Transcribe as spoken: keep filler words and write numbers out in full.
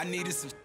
I needed some